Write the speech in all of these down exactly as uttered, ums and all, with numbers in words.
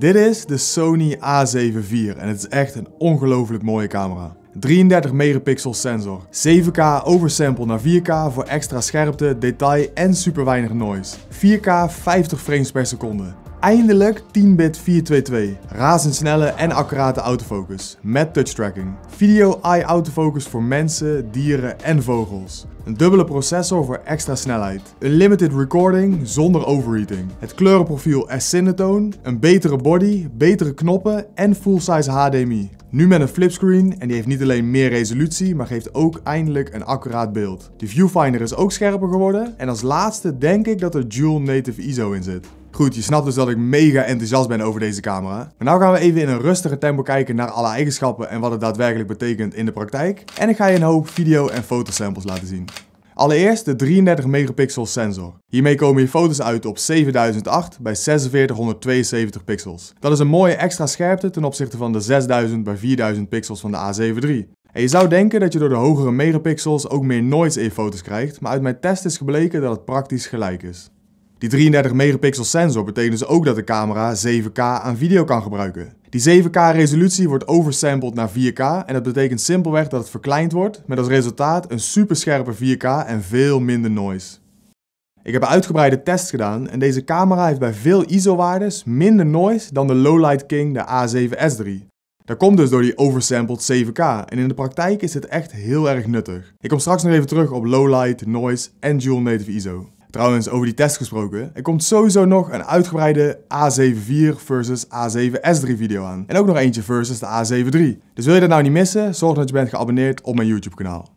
Dit is de Sony A zeven vier en het is echt een ongelooflijk mooie camera. drieëndertig megapixel sensor, zeven K oversample naar vier K voor extra scherpte, detail en super weinig noise. vier K vijftig frames per seconde. Eindelijk tien bit vier twee twee, razendsnelle en accurate autofocus met touch tracking. Video-eye autofocus voor mensen, dieren en vogels. Een dubbele processor voor extra snelheid. Unlimited recording zonder overheating. Het kleurenprofiel S-Cinetone, een betere body, betere knoppen en full-size H D M I. Nu met een flipscreen en die heeft niet alleen meer resolutie, maar geeft ook eindelijk een accuraat beeld. De viewfinder is ook scherper geworden en als laatste denk ik dat er dual native I S O in zit. Goed, je snapt dus dat ik mega enthousiast ben over deze camera. Maar nu gaan we even in een rustige tempo kijken naar alle eigenschappen en wat het daadwerkelijk betekent in de praktijk. En ik ga je een hoop video- en fotosamples laten zien. Allereerst de drieëndertig megapixel sensor. Hiermee komen je foto's uit op zevenduizendacht bij zesenveertighonderdtweeënzeventig pixels. Dat is een mooie extra scherpte ten opzichte van de zesduizend bij vierduizend pixels van de A zeven drie. En je zou denken dat je door de hogere megapixels ook meer noise in je foto's krijgt, maar uit mijn test is gebleken dat het praktisch gelijk is. Die drieëndertig megapixel sensor betekent dus ook dat de camera zeven K aan video kan gebruiken. Die zeven K resolutie wordt oversampled naar vier K en dat betekent simpelweg dat het verkleind wordt, met als resultaat een superscherpe vier K en veel minder noise. Ik heb uitgebreide tests gedaan en deze camera heeft bij veel I S O-waardes minder noise dan de lowlight king, de A zeven S drie. Dat komt dus door die oversampled zeven K en in de praktijk is dit echt heel erg nuttig. Ik kom straks nog even terug op lowlight, noise en dual native I S O. Trouwens, over die test gesproken, er komt sowieso nog een uitgebreide A zeven vier versus A zeven S drie video aan. En ook nog eentje versus de A zeven drie. Dus wil je dat nou niet missen, zorg dat je bent geabonneerd op mijn YouTube kanaal.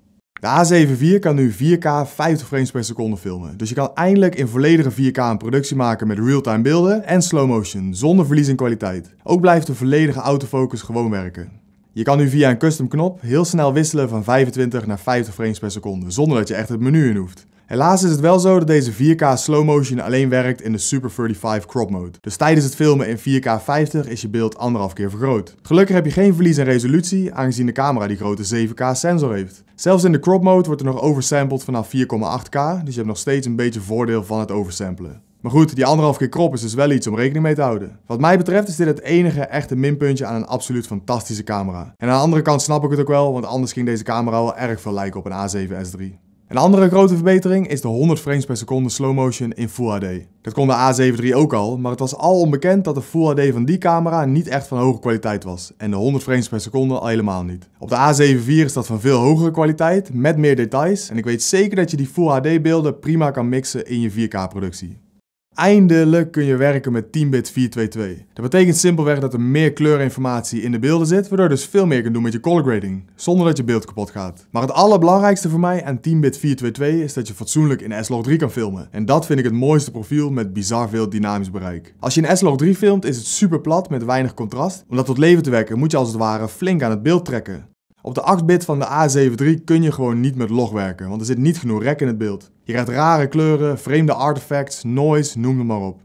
De A zeven vier kan nu vier K vijftig frames per seconde filmen. Dus je kan eindelijk in volledige vier K een productie maken met real-time beelden en slow motion, zonder verlies in kwaliteit. Ook blijft de volledige autofocus gewoon werken. Je kan nu via een custom knop heel snel wisselen van vijfentwintig naar vijftig frames per seconde, zonder dat je echt het menu in hoeft. Helaas is het wel zo dat deze vier K slow motion alleen werkt in de Super vijfendertig crop mode. Dus tijdens het filmen in vier K vijftig is je beeld anderhalf keer vergroot. Gelukkig heb je geen verlies in resolutie, aangezien de camera die grote zeven K sensor heeft. Zelfs in de crop mode wordt er nog oversampled vanaf vier komma acht K, dus je hebt nog steeds een beetje voordeel van het oversamplen. Maar goed, die anderhalf keer crop is dus wel iets om rekening mee te houden. Wat mij betreft is dit het enige echte minpuntje aan een absoluut fantastische camera. En aan de andere kant snap ik het ook wel, want anders ging deze camera wel erg veel lijken op een A zeven S drie. Een andere grote verbetering is de honderd frames per seconde slow motion in Full H D. Dat kon de A zeven drie ook al, maar het was al onbekend dat de Full H D van die camera niet echt van hoge kwaliteit was. En de honderd frames per seconde al helemaal niet. Op de A zeven vier is dat van veel hogere kwaliteit, met meer details. En ik weet zeker dat je die Full H D beelden prima kan mixen in je vier K productie. Eindelijk kun je werken met tien bit vier twee twee. Dat betekent simpelweg dat er meer kleurinformatie in de beelden zit, waardoor je dus veel meer kunt doen met je color grading, zonder dat je beeld kapot gaat. Maar het allerbelangrijkste voor mij aan tien bit vier twee twee is dat je fatsoenlijk in S log drie kan filmen. En dat vind ik het mooiste profiel met bizar veel dynamisch bereik. Als je in S log drie filmt is het super plat met weinig contrast. Om dat tot leven te wekken moet je als het ware flink aan het beeld trekken. Op de acht bit van de A zeven drie kun je gewoon niet met log werken, want er zit niet genoeg rek in het beeld. Je krijgt rare kleuren, vreemde artifacts, noise, noem het maar op.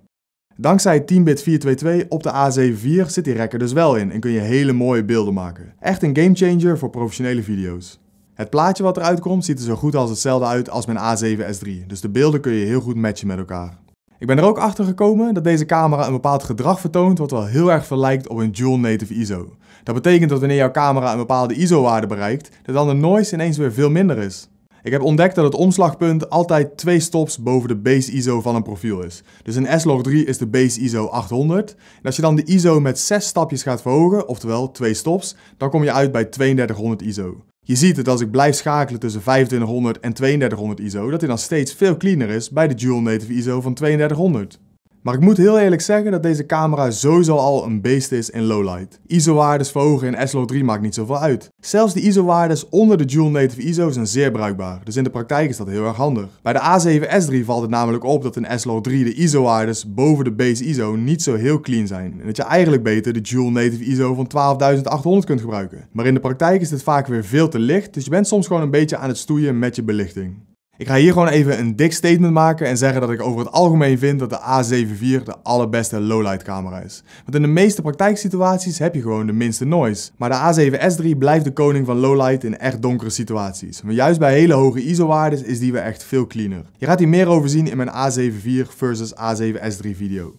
Dankzij tien bit vier twee twee op de A zeven vier zit die rek er dus wel in en kun je hele mooie beelden maken. Echt een gamechanger voor professionele video's. Het plaatje wat eruit komt ziet er zo goed als hetzelfde uit als mijn A zeven S drie, dus de beelden kun je heel goed matchen met elkaar. Ik ben er ook achter gekomen dat deze camera een bepaald gedrag vertoont wat wel heel erg veel lijkt op een dual native I S O. Dat betekent dat wanneer jouw camera een bepaalde I S O-waarde bereikt, dat dan de noise ineens weer veel minder is. Ik heb ontdekt dat het omslagpunt altijd twee stops boven de base I S O van een profiel is. Dus in S log drie is de base I S O achthonderd. En als je dan de I S O met zes stapjes gaat verhogen, oftewel twee stops, dan kom je uit bij tweeëndertighonderd I S O. Je ziet dat als ik blijf schakelen tussen vijfentwintighonderd en tweeëndertighonderd I S O, dat hij dan steeds veel cleaner is bij de dual native I S O van tweeëndertighonderd. Maar ik moet heel eerlijk zeggen dat deze camera sowieso al een beest is in lowlight. I S O-waardes verhogen in S log drie maakt niet zoveel uit. Zelfs de I S O-waardes onder de dual native I S O zijn zeer bruikbaar, dus in de praktijk is dat heel erg handig. Bij de A zeven S drie valt het namelijk op dat in S log drie de I S O-waardes boven de base I S O niet zo heel clean zijn en dat je eigenlijk beter de dual native I S O van twaalfduizend achthonderd kunt gebruiken. Maar in de praktijk is dit vaak weer veel te licht, dus je bent soms gewoon een beetje aan het stoeien met je belichting. Ik ga hier gewoon even een dik statement maken en zeggen dat ik over het algemeen vind dat de A zeven vier de allerbeste lowlight camera is. Want in de meeste praktijksituaties heb je gewoon de minste noise. Maar de A zeven S drie blijft de koning van lowlight in echt donkere situaties. Maar juist bij hele hoge I S O-waardes is die weer echt veel cleaner. Je gaat hier meer over zien in mijn A zeven vier versus A zeven S drie video.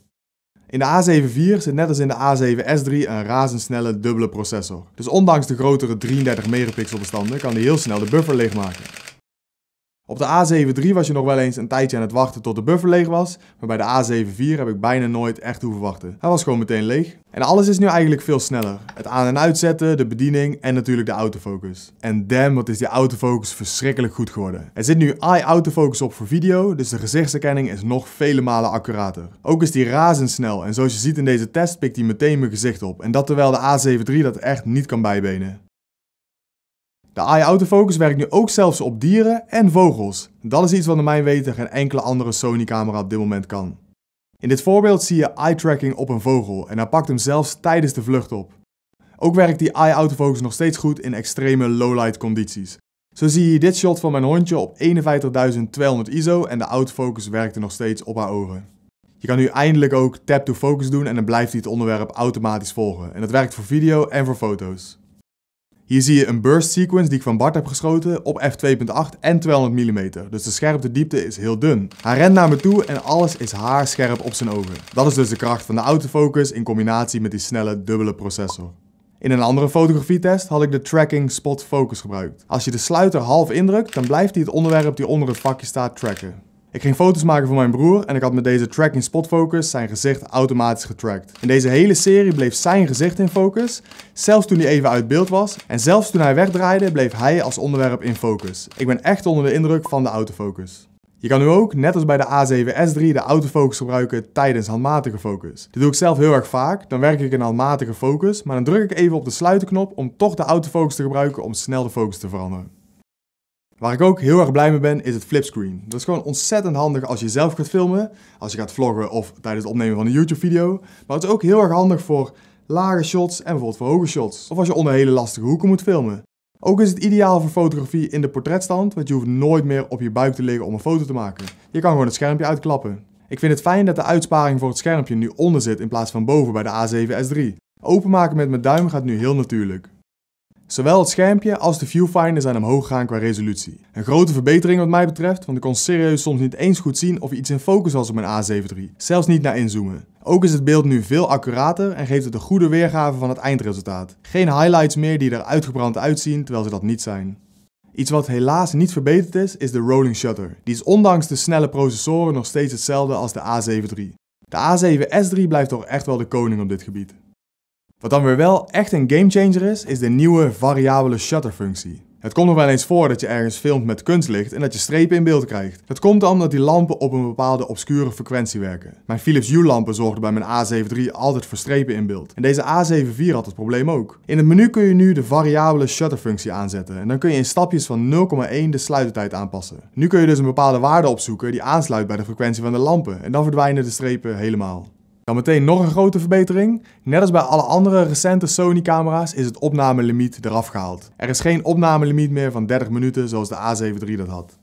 In de A zeven vier zit net als in de A zeven S drie een razendsnelle dubbele processor. Dus ondanks de grotere drieëndertig megapixel bestanden kan die heel snel de buffer leegmaken. Op de A zeven drie was je nog wel eens een tijdje aan het wachten tot de buffer leeg was, maar bij de A zeven vier heb ik bijna nooit echt hoeven wachten. Hij was gewoon meteen leeg. En alles is nu eigenlijk veel sneller. Het aan- en uitzetten, de bediening en natuurlijk de autofocus. En damn, wat is die autofocus verschrikkelijk goed geworden. Er zit nu eye autofocus op voor video, dus de gezichtsherkenning is nog vele malen accurater. Ook is die razendsnel en zoals je ziet in deze test pikt hij meteen mijn gezicht op. En dat terwijl de A zeven drie dat echt niet kan bijbenen. De eye autofocus werkt nu ook zelfs op dieren en vogels. Dat is iets wat naar mijn weten geen enkele andere Sony camera op dit moment kan. In dit voorbeeld zie je eye tracking op een vogel en hij pakt hem zelfs tijdens de vlucht op. Ook werkt die eye autofocus nog steeds goed in extreme low-light condities. Zo zie je dit shot van mijn hondje op eenenvijftigduizend tweehonderd I S O en de autofocus werkte nog steeds op haar ogen. Je kan nu eindelijk ook tap to focus doen en dan blijft hij het onderwerp automatisch volgen. En dat werkt voor video en voor foto's. Hier zie je een burst sequence die ik van Bart heb geschoten op f twee punt acht en tweehonderd millimeter, dus de scherpte diepte is heel dun. Hij rent naar me toe en alles is haarscherp op zijn ogen. Dat is dus de kracht van de autofocus in combinatie met die snelle dubbele processor. In een andere fotografietest had ik de tracking spot focus gebruikt. Als je de sluiter half indrukt, dan blijft hij het onderwerp die onder het vakje staat tracken. Ik ging foto's maken voor mijn broer en ik had met deze tracking spot focus zijn gezicht automatisch getracked. In deze hele serie bleef zijn gezicht in focus, zelfs toen hij even uit beeld was. En zelfs toen hij wegdraaide bleef hij als onderwerp in focus. Ik ben echt onder de indruk van de autofocus. Je kan nu ook, net als bij de A zeven S drie, de autofocus gebruiken tijdens handmatige focus. Dit doe ik zelf heel erg vaak, dan werk ik in handmatige focus, maar dan druk ik even op de sluiterknop om toch de autofocus te gebruiken om snel de focus te veranderen. Waar ik ook heel erg blij mee ben is het flipscreen. Dat is gewoon ontzettend handig als je zelf gaat filmen, als je gaat vloggen of tijdens het opnemen van een YouTube video. Maar het is ook heel erg handig voor lage shots en bijvoorbeeld voor hoge shots. Of als je onder hele lastige hoeken moet filmen. Ook is het ideaal voor fotografie in de portretstand, want je hoeft nooit meer op je buik te liggen om een foto te maken. Je kan gewoon het schermpje uitklappen. Ik vind het fijn dat de uitsparing voor het schermpje nu onder zit in plaats van boven bij de A zeven S drie. Openmaken met mijn duim gaat nu heel natuurlijk. Zowel het schermpje als de viewfinder zijn omhoog gegaan qua resolutie. Een grote verbetering wat mij betreft, want ik kon serieus soms niet eens goed zien of iets in focus was op mijn A zeven drie. Zelfs niet naar inzoomen. Ook is het beeld nu veel accurater en geeft het een goede weergave van het eindresultaat. Geen highlights meer die er uitgebrand uitzien, terwijl ze dat niet zijn. Iets wat helaas niet verbeterd is, is de rolling shutter. Die is ondanks de snelle processoren nog steeds hetzelfde als de A zeven drie. De A zeven S drie blijft toch echt wel de koning op dit gebied. Wat dan weer wel echt een gamechanger is, is de nieuwe variabele shutterfunctie. Het komt nog wel eens voor dat je ergens filmt met kunstlicht en dat je strepen in beeld krijgt. Dat komt omdat die lampen op een bepaalde obscure frequentie werken. Mijn Philips Hue lampen zorgden bij mijn A zeven drie altijd voor strepen in beeld. En deze A zeven vier had het probleem ook. In het menu kun je nu de variabele shutterfunctie aanzetten en dan kun je in stapjes van nul komma één de sluitertijd aanpassen. Nu kun je dus een bepaalde waarde opzoeken die aansluit bij de frequentie van de lampen en dan verdwijnen de strepen helemaal. Dan meteen nog een grote verbetering. Net als bij alle andere recente Sony camera's is het opnamelimiet eraf gehaald. Er is geen opnamelimiet meer van dertig minuten zoals de A zeven drie dat had.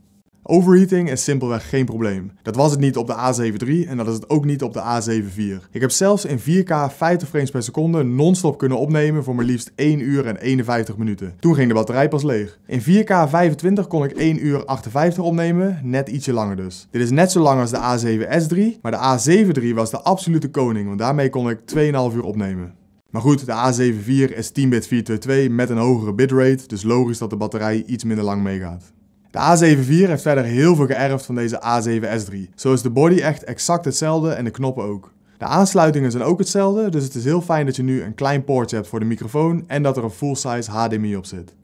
Overheating is simpelweg geen probleem. Dat was het niet op de A zeven drie en dat is het ook niet op de A zeven vier. Ik heb zelfs in vier K vijftig frames per seconde non-stop kunnen opnemen voor maar liefst één uur en eenenvijftig minuten. Toen ging de batterij pas leeg. In vier K vijfentwintig kon ik één uur achtenvijftig opnemen, net ietsje langer dus. Dit is net zo lang als de A zeven S drie, maar de A zeven drie was de absolute koning, want daarmee kon ik twee komma vijf uur opnemen. Maar goed, de A zeven vier is tien bit vier twee twee met een hogere bitrate, dus logisch dat de batterij iets minder lang meegaat. De A zeven vier heeft verder heel veel geërfd van deze A zeven S drie. Zo is de body echt exact hetzelfde en de knoppen ook. De aansluitingen zijn ook hetzelfde, dus het is heel fijn dat je nu een klein poortje hebt voor de microfoon en dat er een full-size H D M I op zit.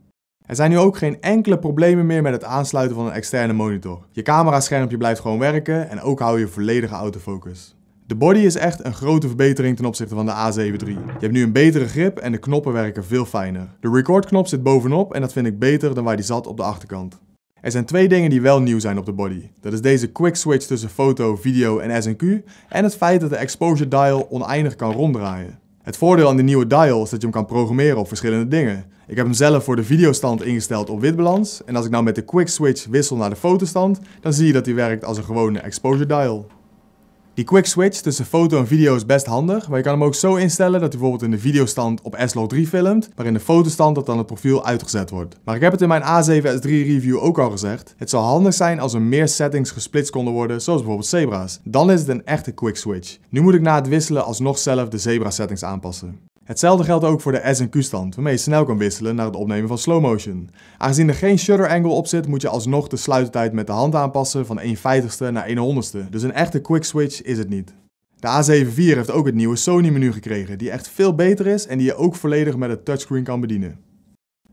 Er zijn nu ook geen enkele problemen meer met het aansluiten van een externe monitor. Je cameraschermpje blijft gewoon werken en ook hou je volledige autofocus. De body is echt een grote verbetering ten opzichte van de A zeven drie. Je hebt nu een betere grip en de knoppen werken veel fijner. De recordknop zit bovenop en dat vind ik beter dan waar die zat op de achterkant. Er zijn twee dingen die wel nieuw zijn op de body. Dat is deze quick switch tussen foto, video en S N Q en het feit dat de exposure dial oneindig kan ronddraaien. Het voordeel aan de nieuwe dial is dat je hem kan programmeren op verschillende dingen. Ik heb hem zelf voor de videostand ingesteld op witbalans en als ik nou met de quick switch wissel naar de fotostand, dan zie je dat hij werkt als een gewone exposure dial. Die quick switch tussen foto en video is best handig, maar je kan hem ook zo instellen dat hij bijvoorbeeld in de videostand op S log drie filmt, maar in de fotostand dat dan het profiel uitgezet wordt. Maar ik heb het in mijn A zeven S drie review ook al gezegd, het zou handig zijn als er meer settings gesplitst konden worden, zoals bijvoorbeeld zebra's. Dan is het een echte quick switch. Nu moet ik na het wisselen alsnog zelf de zebra settings aanpassen. Hetzelfde geldt ook voor de S en Q-stand, waarmee je snel kan wisselen naar het opnemen van slow motion. Aangezien er geen shutter angle op zit, moet je alsnog de sluitertijd met de hand aanpassen van een vijftigste naar een honderdste. Dus een echte quick switch is het niet. De A zeven vier heeft ook het nieuwe Sony-menu gekregen, die echt veel beter is en die je ook volledig met het touchscreen kan bedienen.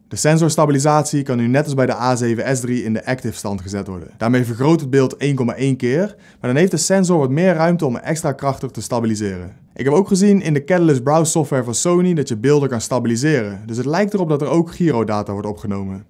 De sensorstabilisatie kan nu net als bij de A zeven S drie in de active stand gezet worden. Daarmee vergroot het beeld één komma één keer, maar dan heeft de sensor wat meer ruimte om extra krachtig te stabiliseren. Ik heb ook gezien in de Catalyst Browse software van Sony dat je beelden kan stabiliseren, dus het lijkt erop dat er ook gyrodata wordt opgenomen.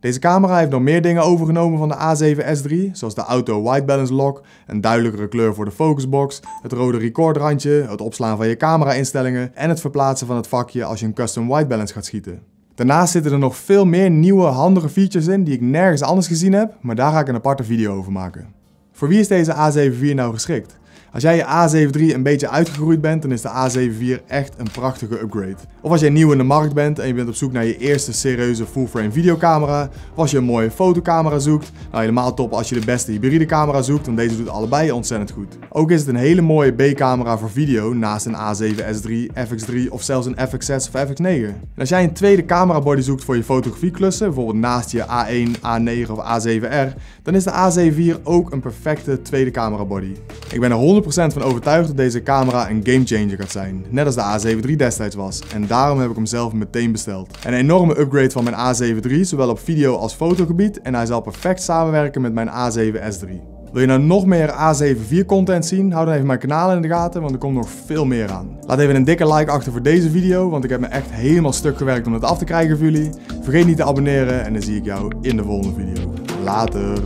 Deze camera heeft nog meer dingen overgenomen van de A zeven S drie, zoals de auto white balance lock, een duidelijkere kleur voor de focusbox, het rode recordrandje, het opslaan van je camera-instellingen en het verplaatsen van het vakje als je een custom white balance gaat schieten. Daarnaast zitten er nog veel meer nieuwe handige features in die ik nergens anders gezien heb, maar daar ga ik een aparte video over maken. Voor wie is deze A zeven vier nou geschikt? Als jij je A zeven drie een beetje uitgegroeid bent, dan is de A zeven vier echt een prachtige upgrade. Of als jij nieuw in de markt bent en je bent op zoek naar je eerste serieuze full-frame videocamera, of als je een mooie fotocamera zoekt, nou helemaal top als je de beste hybride camera zoekt, want deze doet allebei ontzettend goed. Ook is het een hele mooie B-camera voor video naast een A zeven S drie, F X drie of zelfs een F X zes of F X negen. En als jij een tweede camerabody zoekt voor je fotografieklussen, bijvoorbeeld naast je A één, A negen of A zeven R, dan is de A zeven vier ook een perfecte tweede camerabody. Ik ben er honderd procent van overtuigd dat deze camera een gamechanger gaat zijn, net als de A zeven drie destijds was, en daarom heb ik hem zelf meteen besteld. Een enorme upgrade van mijn A zeven drie, zowel op video als fotogebied, en hij zal perfect samenwerken met mijn A zeven S drie. Wil je nou nog meer A zeven vier content zien? Hou dan even mijn kanaal in de gaten, want er komt nog veel meer aan. Laat even een dikke like achter voor deze video, want ik heb me echt helemaal stuk gewerkt om het af te krijgen voor jullie. Vergeet niet te abonneren en dan zie ik jou in de volgende video. Later!